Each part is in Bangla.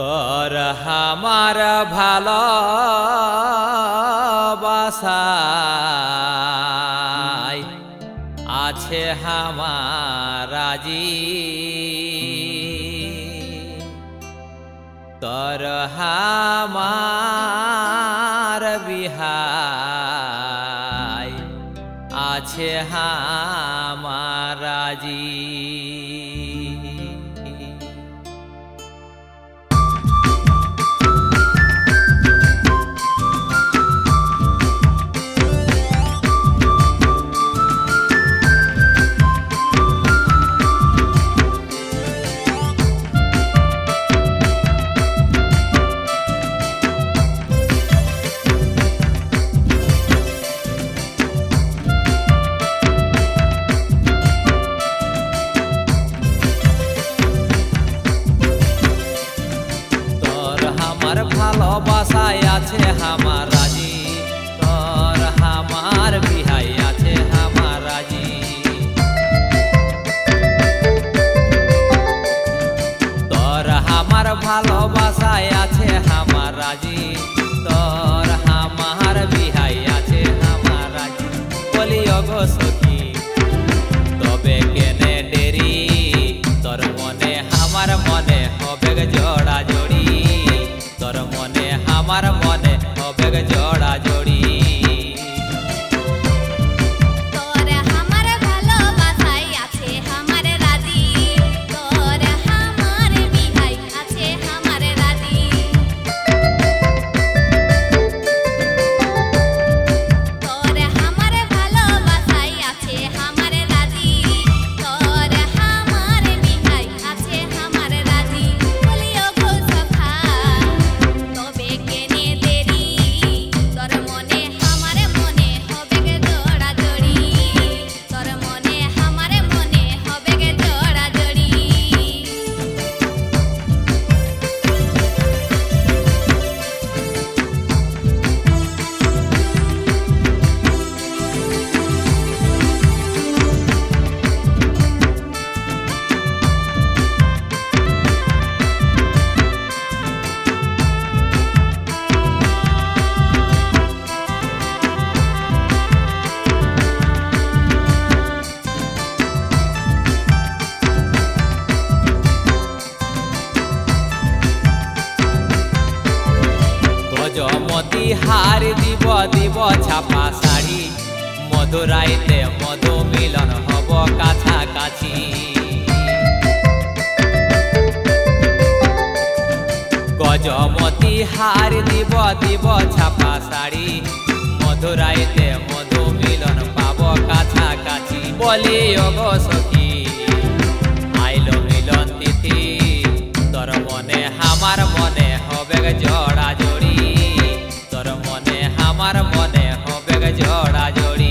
তোর হামার ভালোবাসায় আছে হামার রাজি, তোর হামার বিহায় আছে হামার রাজি। ভালোবাসায় আছে হামার রাজি, তোর হামার বিহাই আছে হামার রাজি, তোর হামার ভালোবাসায় আছে হামার রাজি, তোর হামার বিহাই আছে হামার রাজি। বলি ওগো সখী তবে কেনে দেরি, তোর মনে হামার মনে হবে জোড়া জোড়ি, তোর মনে হামার মনে হবে জোড়া জোড়ি। গজমতি হার দিব দিব ছাপা শাড়ি, মধুরাইতে মধু মিলন হব কাছাকাছি। গজমতি হার দিব দিব ছাপা শাড়ি, মধুরাইতে মধু মিলন পাব কাছাকাছি। বলি ওগো সখী আইলো মিলন তিথি, তোর মনে হামার মনে হবে জোড়া জোড়ি, তোর মনে হামার মনে হবে জোড়া জোড়ি।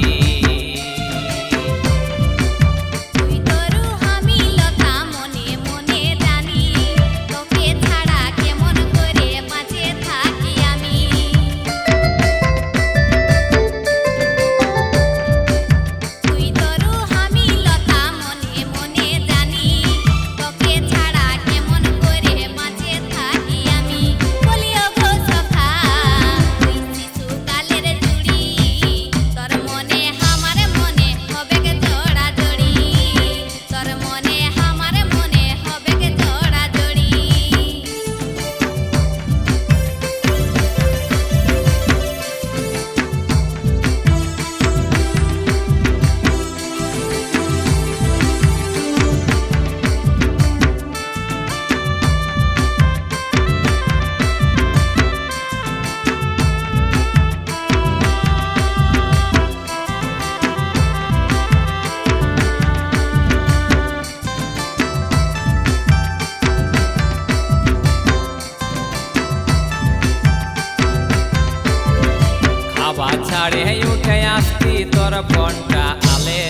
ছাড়ে উঠে আসতি তোর বনটা আলে,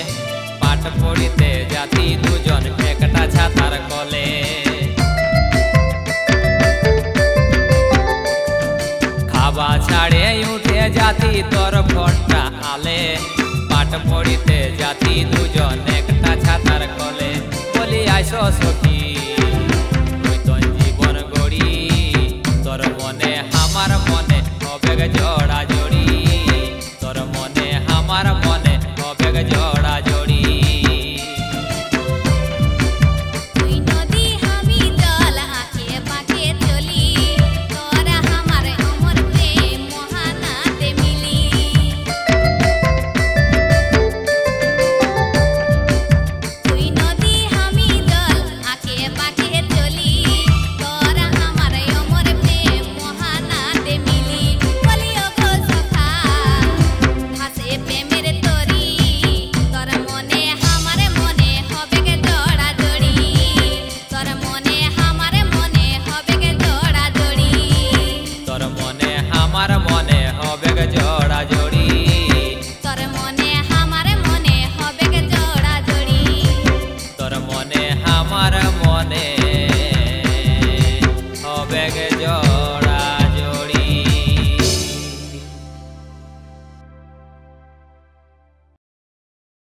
পাঠ পড়িতে যাতি দুজন একটা ছাতার কলে। খাবা ছাড়ে উঠে যাতি তোর বনটা আলে, পাঠ পড়িতে যাতি দুজন একটা ছাতার কলে। বলি আইস সখী তুই তোর জীবন গড়ি, हमार मने होबे जोड़ा जोड़ी।